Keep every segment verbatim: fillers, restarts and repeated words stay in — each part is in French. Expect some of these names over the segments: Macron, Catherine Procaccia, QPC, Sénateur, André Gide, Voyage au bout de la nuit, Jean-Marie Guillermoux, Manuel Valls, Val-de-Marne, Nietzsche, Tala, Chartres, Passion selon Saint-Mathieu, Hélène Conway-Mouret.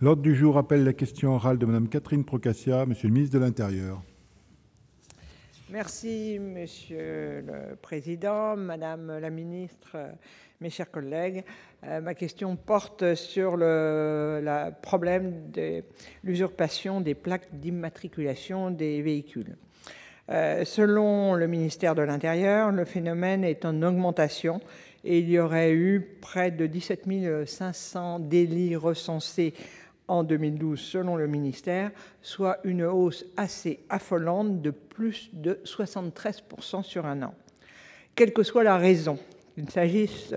L'ordre du jour appelle la question orale de Mme Catherine Procaccia. Monsieur le ministre de l'Intérieur. Merci, Monsieur le Président, Madame la Ministre, mes chers collègues. Euh, ma question porte sur le la problème de l'usurpation des plaques d'immatriculation des véhicules. Euh, selon le ministère de l'Intérieur, le phénomène est en augmentation et il y aurait eu près de dix-sept mille cinq cents délits recensés en deux mille douze, selon le ministère, soit une hausse assez affolante de plus de soixante-treize pour cent sur un an. Quelle que soit la raison, qu'il s'agisse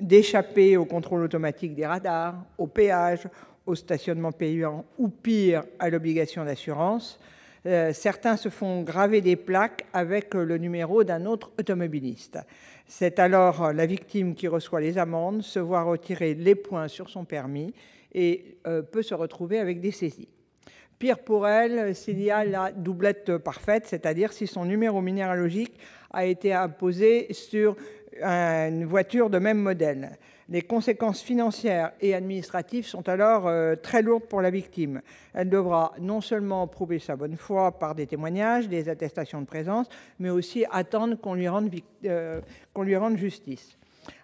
d'échapper au contrôle automatique des radars, au péage, au stationnement payant ou pire à l'obligation d'assurance, euh, certains se font graver des plaques avec le numéro d'un autre automobiliste. C'est alors la victime qui reçoit les amendes, se voit retirer les points sur son permis et euh, peut se retrouver avec des saisies. Pire pour elle, s'il y a la doublette parfaite, c'est-à-dire si son numéro minéralogique a été apposé sur une voiture de même modèle. Les conséquences financières et administratives sont alors euh, très lourdes pour la victime. Elle devra non seulement prouver sa bonne foi par des témoignages, des attestations de présence, mais aussi attendre qu'on lui rende, euh, qu'on lui rende justice.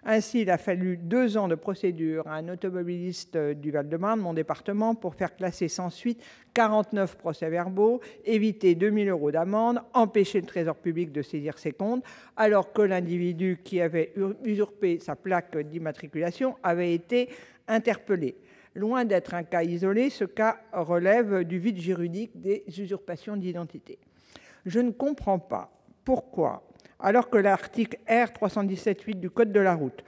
Ainsi, il a fallu deux ans de procédure à un automobiliste du Val-de-Marne, mon département, pour faire classer sans suite quarante-neuf procès-verbaux, éviter deux mille euros d'amende, empêcher le trésor public de saisir ses comptes, alors que l'individu qui avait usurpé sa plaque d'immatriculation avait été interpellé. Loin d'être un cas isolé, ce cas relève du vide juridique des usurpations d'identité. Je ne comprends pas pourquoi, alors que l'article R trois cent dix-sept tiret huit du Code de la route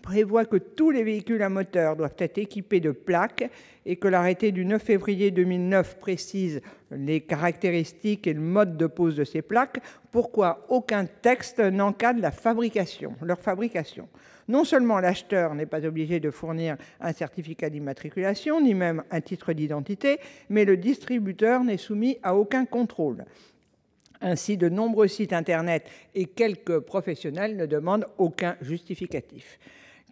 prévoit que tous les véhicules à moteur doivent être équipés de plaques et que l'arrêté du neuf février deux mille neuf précise les caractéristiques et le mode de pose de ces plaques, pourquoi aucun texte n'encadre la fabrication, leur fabrication. Non seulement l'acheteur n'est pas obligé de fournir un certificat d'immatriculation, ni même un titre d'identité, mais le distributeur n'est soumis à aucun contrôle. Ainsi, de nombreux sites Internet et quelques professionnels ne demandent aucun justificatif.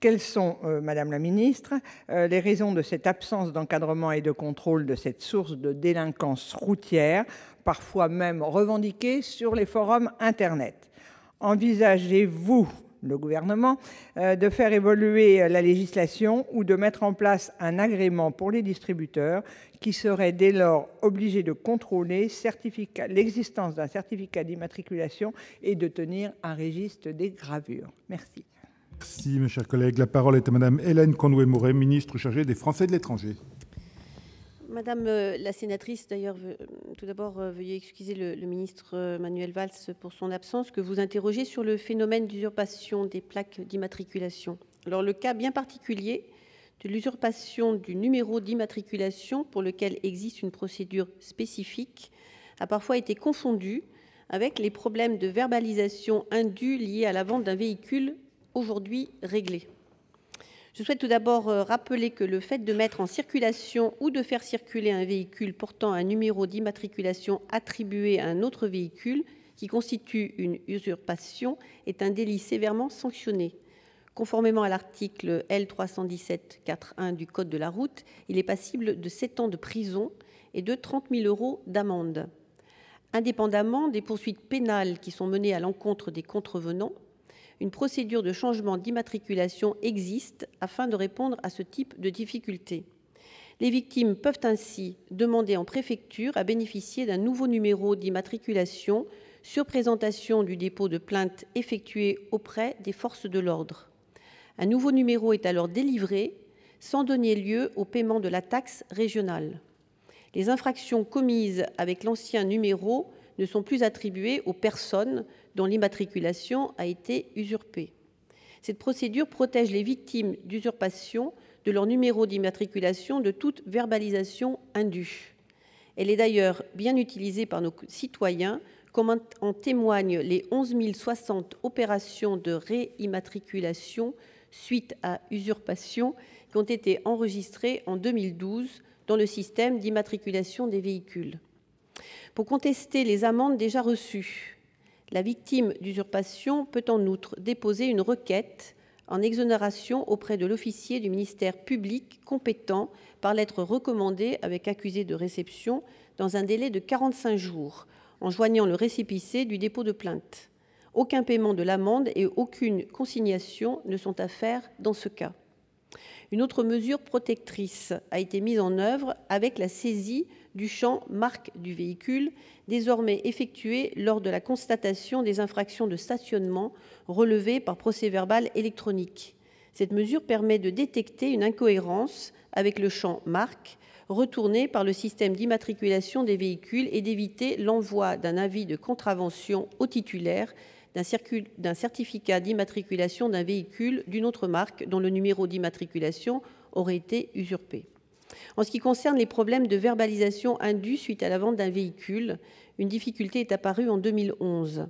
Quelles sont, euh, Madame la Ministre, euh, les raisons de cette absence d'encadrement et de contrôle de cette source de délinquance routière, parfois même revendiquée sur les forums Internet? Envisagez-vous, le gouvernement, euh, de faire évoluer la législation ou de mettre en place un agrément pour les distributeurs qui seraient dès lors obligés de contrôler l'existence d'un certificat d'immatriculation et de tenir un registre des gravures? Merci. Merci, mes chers collègues. La parole est à Madame Hélène Conway-Mouret, ministre chargée des Français de l'étranger. Madame la sénatrice, d'ailleurs, tout d'abord, veuillez excuser le, le ministre Manuel Valls pour son absence, que vous interrogez sur le phénomène d'usurpation des plaques d'immatriculation. Alors, le cas bien particulier de l'usurpation du numéro d'immatriculation pour lequel existe une procédure spécifique a parfois été confondu avec les problèmes de verbalisation indue liés à la vente d'un véhicule aujourd'hui réglé. Je souhaite tout d'abord rappeler que le fait de mettre en circulation ou de faire circuler un véhicule portant un numéro d'immatriculation attribué à un autre véhicule qui constitue une usurpation est un délit sévèrement sanctionné. Conformément à l'article L trois cent dix-sept tiret quatre tiret un du Code de la route, il est passible de sept ans de prison et de trente mille euros d'amende. Indépendamment des poursuites pénales qui sont menées à l'encontre des contrevenants, une procédure de changement d'immatriculation existe afin de répondre à ce type de difficultés. Les victimes peuvent ainsi demander en préfecture à bénéficier d'un nouveau numéro d'immatriculation sur présentation du dépôt de plainte effectué auprès des forces de l'ordre. Un nouveau numéro est alors délivré sans donner lieu au paiement de la taxe régionale. Les infractions commises avec l'ancien numéro ne sont plus attribuées aux personnes dont l'immatriculation a été usurpée. Cette procédure protège les victimes d'usurpation de leur numéro d'immatriculation de toute verbalisation indue. Elle est d'ailleurs bien utilisée par nos citoyens, comme en témoignent les onze mille soixante opérations de réimmatriculation suite à usurpation qui ont été enregistrées en deux mille douze dans le système d'immatriculation des véhicules. Pour contester les amendes déjà reçues, la victime d'usurpation peut en outre déposer une requête en exonération auprès de l'officier du ministère public compétent par lettre recommandée avec accusé de réception dans un délai de quarante-cinq jours, en joignant le récépissé du dépôt de plainte. Aucun paiement de l'amende et aucune consignation ne sont à faire dans ce cas. Une autre mesure protectrice a été mise en œuvre avec la saisie du champ marque du véhicule, désormais effectuée lors de la constatation des infractions de stationnement relevées par procès-verbal électronique. Cette mesure permet de détecter une incohérence avec le champ marque retourné par le système d'immatriculation des véhicules et d'éviter l'envoi d'un avis de contravention au titulaire d'un certificat d'immatriculation d'un véhicule d'une autre marque dont le numéro d'immatriculation aurait été usurpé. En ce qui concerne les problèmes de verbalisation indus suite à la vente d'un véhicule, une difficulté est apparue en deux mille onze.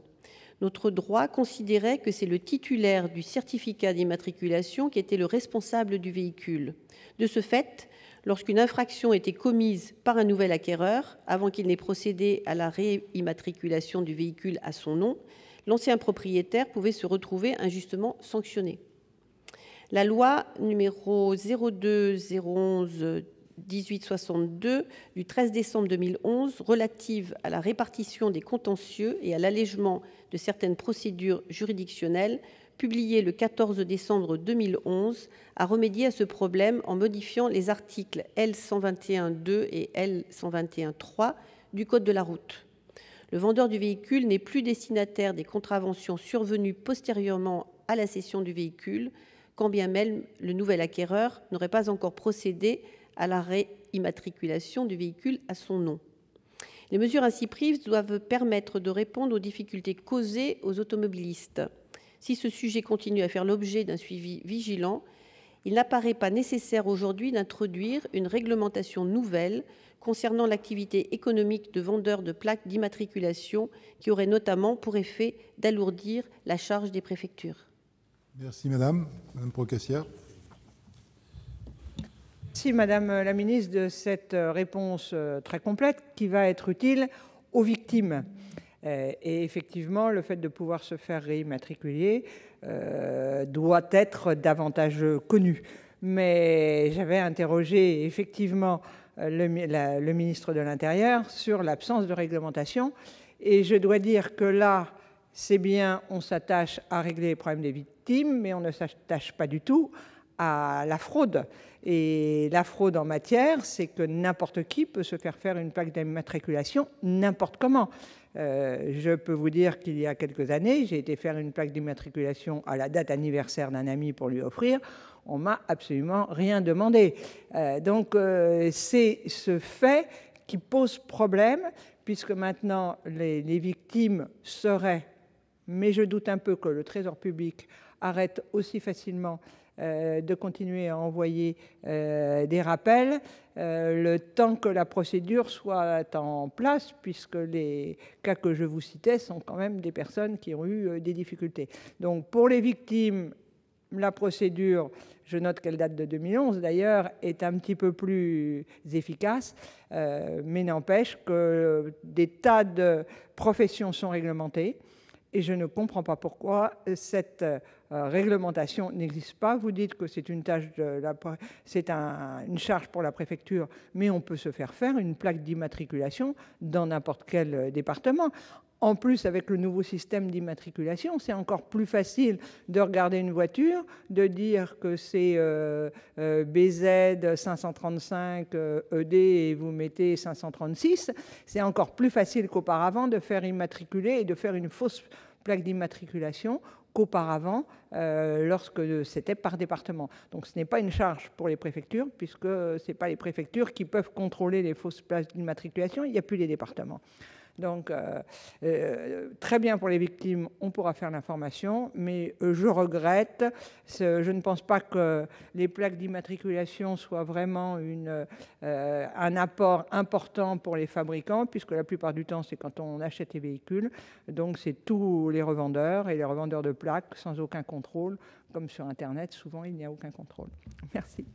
Notre droit considérait que c'est le titulaire du certificat d'immatriculation qui était le responsable du véhicule. De ce fait, lorsqu'une infraction était commise par un nouvel acquéreur, avant qu'il n'ait procédé à la réimmatriculation du véhicule à son nom, l'ancien propriétaire pouvait se retrouver injustement sanctionné. La loi numéro zéro deux zéro onze dix-huit soixante-deux du treize décembre deux mille onze relative à la répartition des contentieux et à l'allègement de certaines procédures juridictionnelles, publiée le quatorze décembre deux mille onze, a remédié à ce problème en modifiant les articles L cent vingt et un deux et L cent vingt et un trois du Code de la route. Le vendeur du véhicule n'est plus destinataire des contraventions survenues postérieurement à la cession du véhicule, quand bien même le nouvel acquéreur n'aurait pas encore procédé à la réimmatriculation du véhicule à son nom. Les mesures ainsi prises doivent permettre de répondre aux difficultés causées aux automobilistes. Si ce sujet continue à faire l'objet d'un suivi vigilant, il n'apparaît pas nécessaire aujourd'hui d'introduire une réglementation nouvelle concernant l'activité économique de vendeurs de plaques d'immatriculation qui aurait notamment pour effet d'alourdir la charge des préfectures. Merci Madame. Madame Procaccia. Merci Madame la Ministre de cette réponse très complète qui va être utile aux victimes. Et effectivement, le fait de pouvoir se faire réimmatriculer euh, doit être davantage connu. Mais j'avais interrogé effectivement le, la, le ministre de l'Intérieur sur l'absence de réglementation. Et je dois dire que là, c'est bien, on s'attache à régler les problèmes des victimes, mais on ne s'attache pas du tout à la fraude. Et la fraude en matière, c'est que n'importe qui peut se faire faire une plaque d'immatriculation n'importe comment. Euh, je peux vous dire qu'il y a quelques années, j'ai été faire une plaque d'immatriculation à la date anniversaire d'un ami pour lui offrir. On m'a absolument rien demandé. Euh, donc, euh, c'est ce fait qui pose problème, puisque maintenant, les, les victimes seraient, mais je doute un peu que le Trésor public arrête aussi facilement euh, de continuer à envoyer euh, des rappels, euh, le temps que la procédure soit en place, puisque les cas que je vous citais sont quand même des personnes qui ont eu euh, des difficultés. Donc pour les victimes, la procédure, je note qu'elle date de deux mille onze d'ailleurs, est un petit peu plus efficace, euh, mais n'empêche que des tas de professions sont réglementées. Et je ne comprends pas pourquoi cette euh, réglementation n'existe pas. Vous dites que c'est une tâche de la, c'est un, une charge pour la préfecture, mais on peut se faire faire une plaque d'immatriculation dans n'importe quel département. En plus, avec le nouveau système d'immatriculation, c'est encore plus facile de regarder une voiture, de dire que c'est euh, euh, B Z cinq cent trente-cinq euh, E D et vous mettez cinq cent trente-six. C'est encore plus facile qu'auparavant de faire immatriculer et de faire une fausse plaque d'immatriculation qu'auparavant euh, lorsque c'était par département. Donc ce n'est pas une charge pour les préfectures, puisque ce n'est pas les préfectures qui peuvent contrôler les fausses plaques d'immatriculation, il n'y a plus les départements. Donc, euh, euh, très bien pour les victimes, on pourra faire l'information, mais je regrette, je ne pense pas que les plaques d'immatriculation soient vraiment une, euh, un apport important pour les fabricants, puisque la plupart du temps, c'est quand on achète les véhicules. Donc, c'est tous les revendeurs et les revendeurs de plaques, sans aucun contrôle, comme sur Internet, souvent, il n'y a aucun contrôle. Merci.